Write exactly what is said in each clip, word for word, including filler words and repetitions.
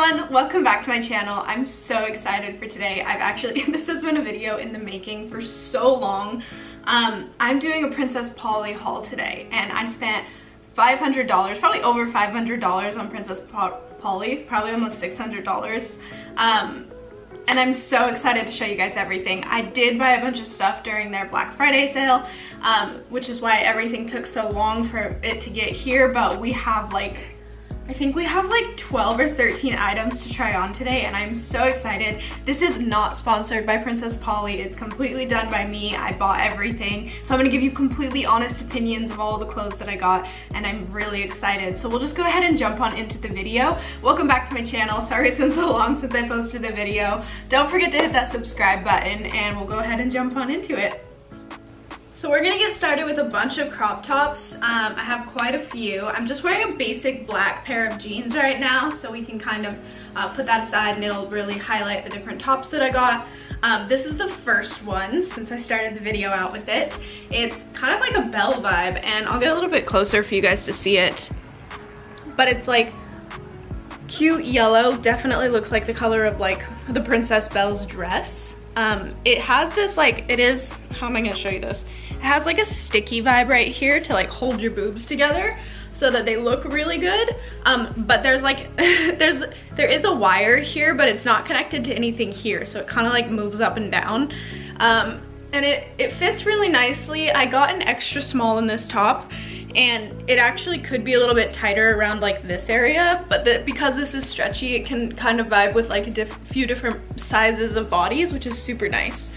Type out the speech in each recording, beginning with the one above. everyone, welcome back to my channel. I'm so excited for today. I've actually, this has been a video in the making for so long. Um, I'm doing a Princess Polly haul today, and I spent five hundred dollars, probably over five hundred dollars on Princess Polly, probably almost six hundred dollars. Um, and I'm so excited to show you guys everything. I did buy a bunch of stuff during their Black Friday sale, um, which is why everything took so long for it to get here, but we have like I think we have like twelve or thirteen items to try on today, and I'm so excited. This is not sponsored by Princess Polly. It's completely done by me. I bought everything. So I'm gonna give you completely honest opinions of all the clothes that I got, and I'm really excited. So we'll just go ahead and jump on into the video. Welcome back to my channel. Sorry it's been so long since I posted a video. Don't forget to hit that subscribe button, and we'll go ahead and jump on into it. So we're gonna get started with a bunch of crop tops. Um, I have quite a few. I'm just wearing a basic black pair of jeans right now, so we can kind of uh, put that aside and it'll really highlight the different tops that I got. Um, this is the first one since I started the video out with it. It's kind of like a bell vibe, and I'll get a little bit closer for you guys to see it. But it's like cute yellow, definitely looks like the color of like the Princess Belle's dress. Um, it has this like, it is, how am I gonna show you this? It has like a sticky vibe right here to like hold your boobs together so that they look really good. Um, but there's like, there's, there is a wire here, but it's not connected to anything here. So it kind of like moves up and down. Um, and it, it fits really nicely. I got an extra small in this top, and it actually could be a little bit tighter around like this area, but the, because this is stretchy, it can kind of vibe with like a diff, few different sizes of bodies, which is super nice.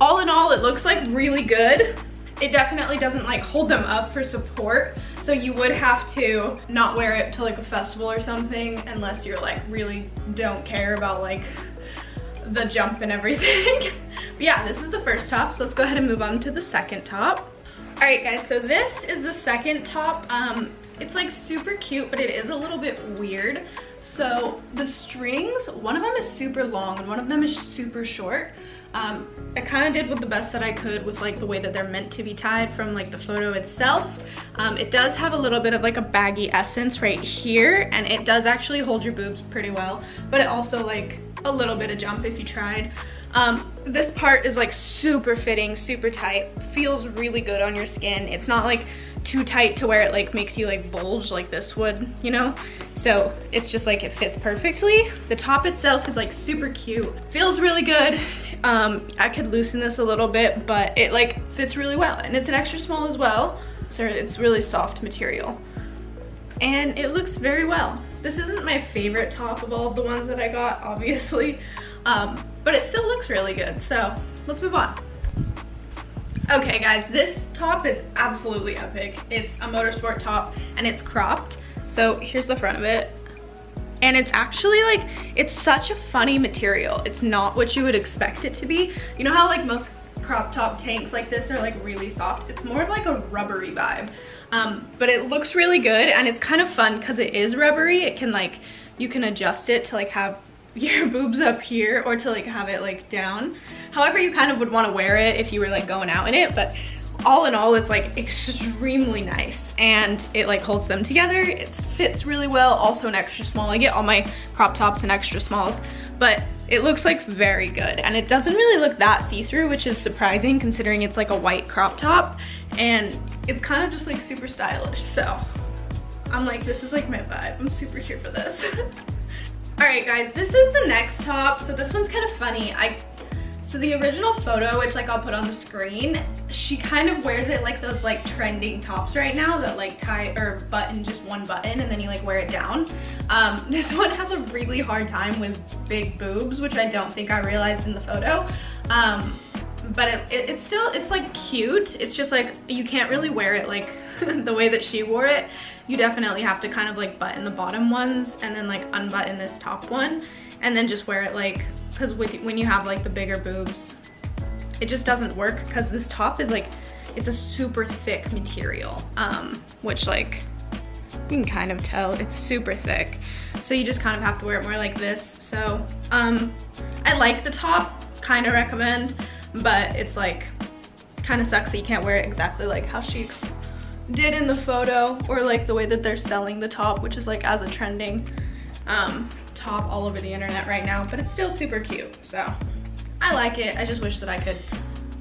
All in all, it looks like really good. It definitely doesn't like hold them up for support, so you would have to not wear it to like a festival or something unless you're like really don't care about like the jump and everything. But yeah, this is the first top, so let's go ahead and move on to the second top. All right guys, so this is the second top. Um, it's like super cute, but it is a little bit weird. So the strings, one of them is super long and one of them is super short. Um, I kind of did with the best that I could with like the way that they're meant to be tied from like the photo itself. Um, it does have a little bit of like a baggy essence right here, and it does actually hold your boobs pretty well, but it also like a little bit of jump if you tried. Um, this part is like super fitting, super tight, feels really good on your skin. It's not like too tight to where it like makes you like bulge like this would, you know? So it's just like it fits perfectly. The top itself is like super cute, feels really good. Um, I could loosen this a little bit, but it like fits really well, and it's an extra small as well. So it's really soft material, and it looks very well. This isn't my favorite top of all the ones that I got, obviously. Um, but it still looks really good, so let's move on. Okay guys, this top is absolutely epic. It's a motorsport top, and it's cropped. So here's the front of it. And it's actually like, it's such a funny material. It's not what you would expect it to be. You know how like most crop top tanks like this are like really soft? It's more of like a rubbery vibe. Um, but it looks really good, and it's kind of fun because it is rubbery. It can like, you can adjust it to like have your boobs up here or to like have it like down, however you kind of would want to wear it if you were like going out in it. But all in all, it's like extremely nice, and it like holds them together. It fits really well. Also an extra small. I get all my crop tops in extra smalls, but it looks like very good, and it doesn't really look that see-through, which is surprising considering it's like a white crop top, and it's kind of just like super stylish. So I'm like, this is like my vibe. I'm super here for this. Alright guys, this is the next top. So this one's kind of funny. I So the original photo, which like I'll put on the screen, she kind of wears it like those like trending tops right now that like tie or button just one button and then you like wear it down. Um, this one has a really hard time with big boobs, which I don't think I realized in the photo. Um, but it, it, it's still, it's like cute. It's just like you can't really wear it like the way that she wore it. You definitely have to kind of like button the bottom ones and then like unbutton this top one and then just wear it like, because when you have like the bigger boobs, it just doesn't work because this top is like, it's a super thick material, um, which like you can kind of tell it's super thick. So you just kind of have to wear it more like this. So um, I like the top, kind of recommend, but it's like kind of sucks that you can't wear it exactly like how she did in the photo or like the way that they're selling the top, which is like as a trending. Um, top all over the internet right now, but it's still super cute. So I like it. I just wish that I could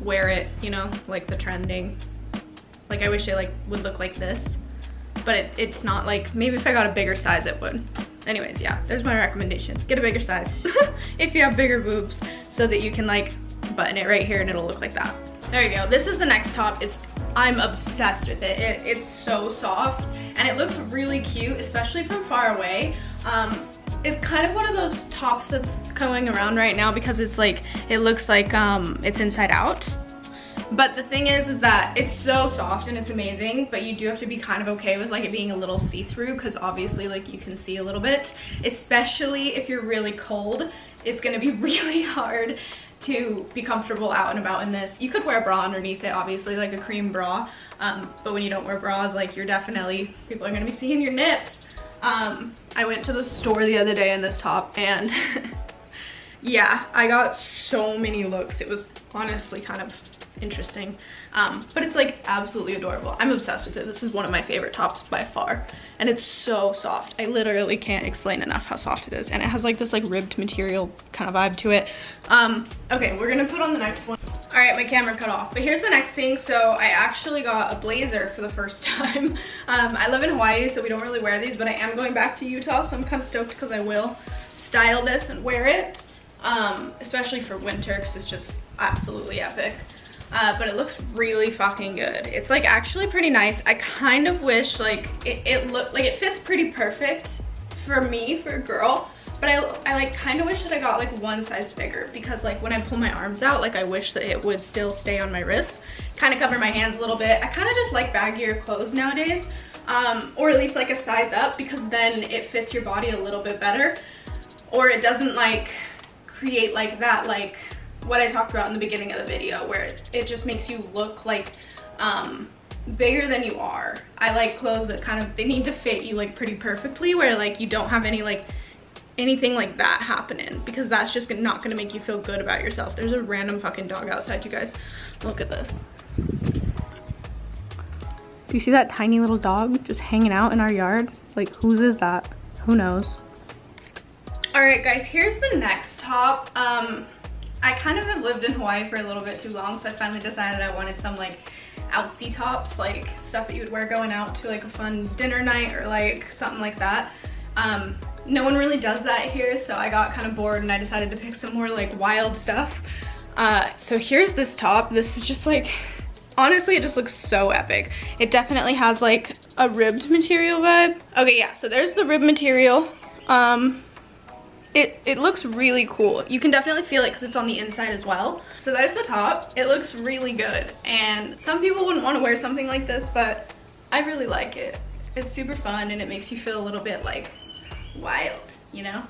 wear it, you know, like the trending. Like I wish it like would look like this, but it, it's not like, maybe if I got a bigger size it would. Anyways, yeah, there's my recommendations. Get a bigger size if you have bigger boobs so that you can like button it right here and it'll look like that. There you go. This is the next top. It's I'm obsessed with it. it. It's so soft and it looks really cute, especially from far away. Um, it's kind of one of those tops that's going around right now because it's like, it looks like um, it's inside out. But the thing is, is that it's so soft and it's amazing, but you do have to be kind of okay with like it being a little see-through because obviously like you can see a little bit, especially if you're really cold. It's gonna be really hard to be comfortable out and about in this. You could wear a bra underneath it, obviously, like a cream bra, um, but when you don't wear bras, like you're definitely, people are gonna be seeing your nips. Um, I went to the store the other day in this top and yeah, I got so many looks. It was honestly kind of interesting, um, but it's like absolutely adorable. I'm obsessed with it. This is one of my favorite tops by far, and it's so soft. I literally can't explain enough how soft it is, and it has like this like ribbed material kind of vibe to it. Um, okay, we're gonna put on the next one. All right, my camera cut off, but here's the next thing. So I actually got a blazer for the first time. Um, I live in Hawaii, so we don't really wear these, but I am going back to Utah, so I'm kind of stoked because I will style this and wear it, um, especially for winter because it's just absolutely epic. Uh, but it looks really fucking good. It's like actually pretty nice. I kind of wish like it, it looked like it fits pretty perfect for me, for a girl, but I, I like kind of wish that I got like one size bigger because like when I pull my arms out, like I wish that it would still stay on my wrists, kind of cover my hands a little bit. I kind of just like baggier clothes nowadays, um, or at least like a size up because then it fits your body a little bit better, or it doesn't like create like that like what I talked about in the beginning of the video where it, it just makes you look like um, bigger than you are. I like clothes that kind of, they need to fit you like pretty perfectly where like you don't have any like anything like that happening because that's just not gonna make you feel good about yourself. There's a random fucking dog outside, you guys. Look at this. Do you see that tiny little dog just hanging out in our yard? Like whose is that? Who knows? All right guys, here's the next top. Um, I kind of have lived in Hawaii for a little bit too long, so I finally decided I wanted some like outsy tops, like stuff that you would wear going out to like a fun dinner night or like something like that. Um, no one really does that here, so I got kind of bored and I decided to pick some more like wild stuff. Uh, so here's this top. This is just like, honestly, it just looks so epic. It definitely has like a ribbed material vibe. Okay, yeah, so there's the ribbed material. Um, It, it looks really cool. You can definitely feel it because it's on the inside as well. So there's the top. It looks really good. And some people wouldn't want to wear something like this, but I really like it. It's super fun and it makes you feel a little bit like wild, you know?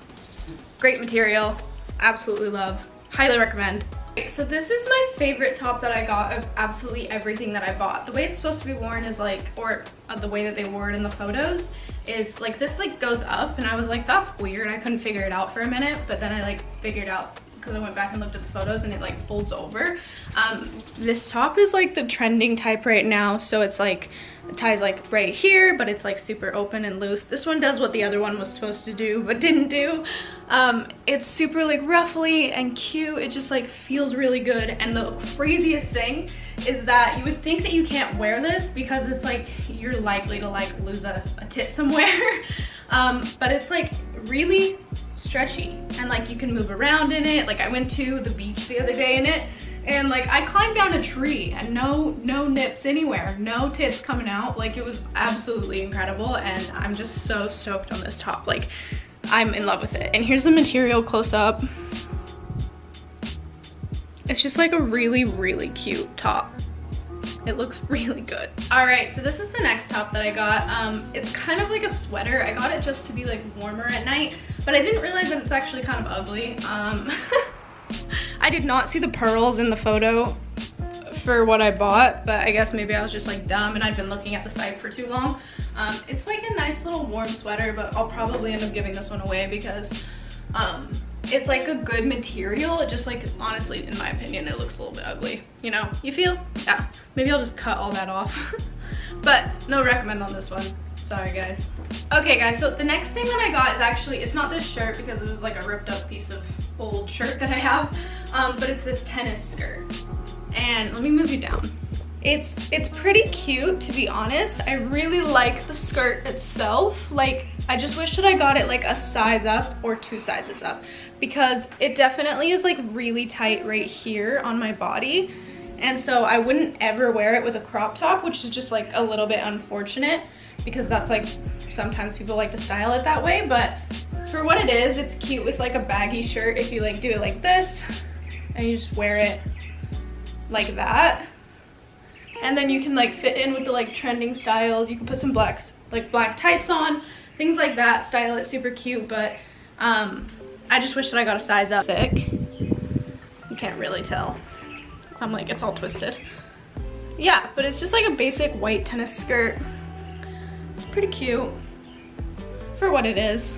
Great material. Absolutely love. Highly recommend. So this is my favorite top that I got of absolutely everything that I bought. The way it's supposed to be worn is like, or uh, the way that they wore it in the photos is like this like goes up, and I was like, that's weird. I couldn't figure it out for a minute, but then I like figured out because I went back and looked at the photos and it like folds over. Um, this top is like the trending type right now. So it's like, it ties like right here, but it's like super open and loose. This one does what the other one was supposed to do, but didn't do. Um, it's super like ruffly and cute. It just like feels really good. And the craziest thing is that you would think that you can't wear this because it's like, you're likely to like lose a, a tit somewhere. um, but it's like really stretchy and like you can move around in it. Like I went to the beach the other day in it, and like I climbed down a tree and no no nips anywhere, no tits coming out. Like it was absolutely incredible, and I'm just so stoked on this top. Like I'm in love with it. And here's the material close up. It's just like a really really cute top. It looks really good. All right, so this is the next top that I got. Um, it's kind of like a sweater. I got it just to be like warmer at night, but I didn't realize that it's actually kind of ugly. Um, I did not see the pearls in the photo for what I bought, but I guess maybe I was just like dumb and I've been looking at the site for too long. Um, it's like a nice little warm sweater, but I'll probably end up giving this one away because um, it's like a good material. It just like, honestly, in my opinion, it looks a little bit ugly. You know, you feel? Yeah, maybe I'll just cut all that off. But no recommend on this one. Sorry guys. Okay guys, so the next thing that I got is actually, it's not this shirt because this is like a ripped up piece of old shirt that I have, um, but it's this tennis skirt. And let me move you down. It's, it's pretty cute, to be honest. I really like the skirt itself. Like, I just wish that I got it like a size up or two sizes up, because it definitely is like really tight right here on my body. And so I wouldn't ever wear it with a crop top, which is just like a little bit unfortunate because that's like, sometimes people like to style it that way. But for what it is, it's cute with like a baggy shirt if you like do it like this and you just wear it like that. And then you can like fit in with the like trending styles. You can put some blacks, like black tights on, things like that, style it super cute. But um, I just wish that I got a size up. Thick, you can't really tell. I'm like, it's all twisted. Yeah, but it's just like a basic white tennis skirt. It's pretty cute for what it is.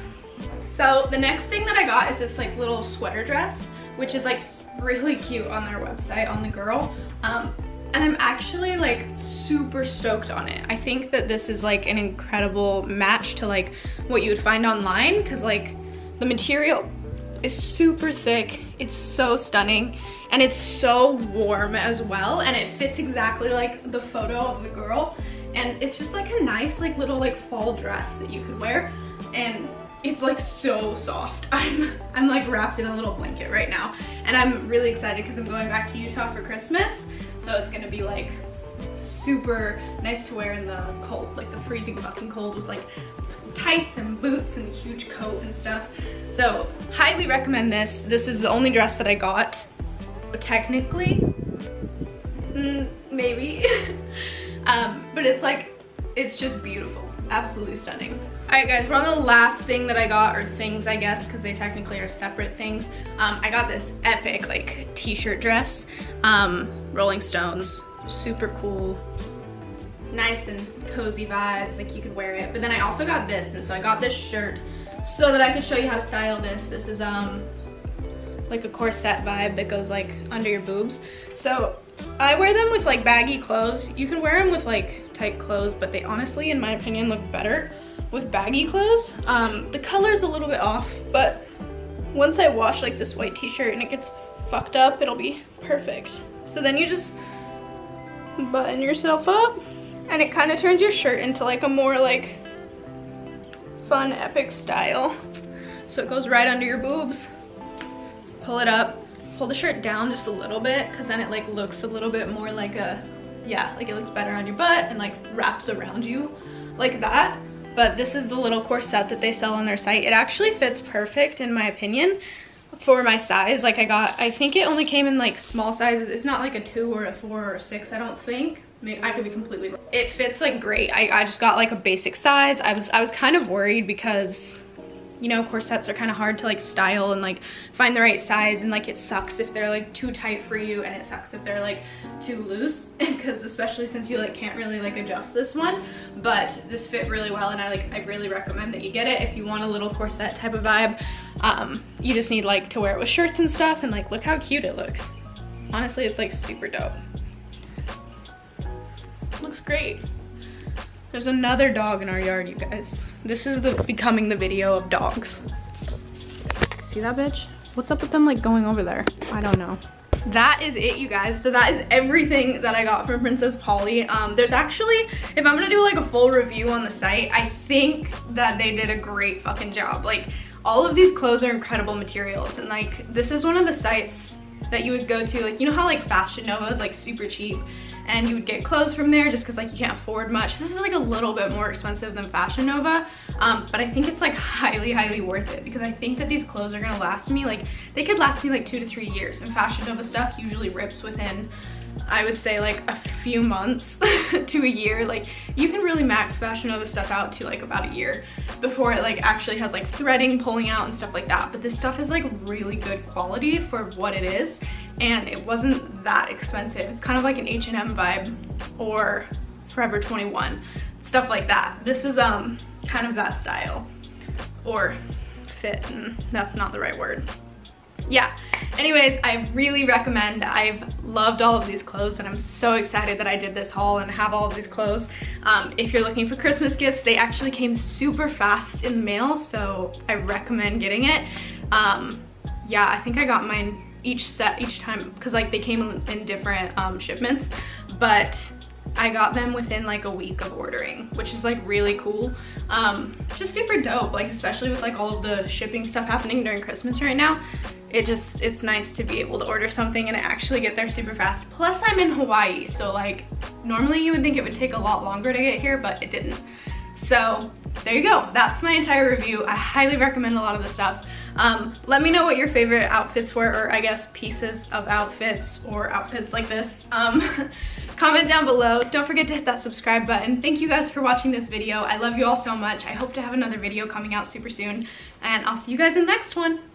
So the next thing that I got is this like little sweater dress, which is like really cute on their website, on the girl. Um, And I'm actually like super stoked on it. I think that this is like an incredible match to like what you would find online, because like the material is super thick. It's so stunning and it's so warm as well. And it fits exactly like the photo of the girl. And it's just like a nice like little like fall dress that you could wear. And it's like so soft. I'm, I'm like wrapped in a little blanket right now. And I'm really excited because I'm going back to Utah for Christmas. So it's gonna be like super nice to wear in the cold, like the freezing fucking cold, with like tights and boots and a huge coat and stuff. So highly recommend this. This is the only dress that I got, technically, mm, maybe. um, but it's like, it's just beautiful, absolutely stunning. All right guys, we're on the last thing that I got, or things I guess, because they technically are separate things. Um, I got this epic like t-shirt dress. Um, Rolling Stones, super cool, nice and cozy vibes, like you could wear it. But then I also got this, and so I got this shirt so that I could show you how to style this. This is um like a corset vibe that goes like under your boobs. So I wear them with like baggy clothes. You can wear them with like tight clothes, but they honestly, in my opinion, look better with baggy clothes. Um, the color's a little bit off, but once I wash like this white t-shirt and it gets fucked up, it'll be perfect. So then you just button yourself up and it kind of turns your shirt into like a more like fun, epic style. So it goes right under your boobs. Pull it up, pull the shirt down just a little bit, because then it like looks a little bit more like a, yeah, like it looks better on your butt and like wraps around you like that. But this is the little corset that they sell on their site. It actually fits perfect, in my opinion, for my size. Like I got, I think it only came in like small sizes. It's not like a two or a four or a six, I don't think. Maybe, I could be completely wrong. It fits like great. I, I just got like a basic size. I was I was kind of worried because, you know, corsets are kind of hard to like style and like find the right size, and like it sucks if they're like too tight for you, and it sucks if they're like too loose, because especially since you like can't really like adjust this one. But this fit really well, and I like I really recommend that you get it if you want a little corset type of vibe. Um, you just need like to wear it with shirts and stuff, and like look how cute it looks. Honestly, it's like super dope. It looks great. There's another dog in our yard, you guys. This is the becoming the video of dogs. See that bitch? What's up with them like going over there? I don't know. That is it, you guys. So that is everything that I got from Princess Polly. Um, there's actually, if I'm gonna do like a full review on the site, I think that they did a great fucking job. Like, all of these clothes are incredible materials, and like this is one of the sites that you would go to, like, you know how like Fashion Nova is like super cheap and you would get clothes from there just because like you can't afford much. This is like a little bit more expensive than Fashion Nova, um, but I think it's like highly, highly worth it, because I think that these clothes are gonna last me, like they could last me like two to three years, and Fashion Nova stuff usually rips within, I would say, like a few months to a year. Like you can really max Fashion Nova stuff out to like about a year before it like actually has like threading pulling out and stuff like that. But this stuff is like really good quality for what it is, and it wasn't that expensive. It's kind of like an H and M vibe or Forever twenty-one, stuff like that. This is um kind of that style or fit, and that's not the right word. yeah. Anyways, I really recommend. I've loved all of these clothes and I'm so excited that I did this haul and have all of these clothes. Um, if you're looking for Christmas gifts, they actually came super fast in the mail, so I recommend getting it. Um, yeah, I think I got mine each set each time because like they came in different um, shipments, but I got them within like a week of ordering, which is like really cool. Um, just super dope, like especially with like all of the shipping stuff happening during Christmas right now. It just, it's nice to be able to order something and actually get there super fast. Plus I'm in Hawaii, so like normally you would think it would take a lot longer to get here, but it didn't. So there you go, that's my entire review. I highly recommend a lot of the stuff. Um, let me know what your favorite outfits were, or I guess pieces of outfits or outfits like this. Um, comment down below. Don't forget to hit that subscribe button. Thank you guys for watching this video. I love you all so much. I hope to have another video coming out super soon, and I'll see you guys in the next one.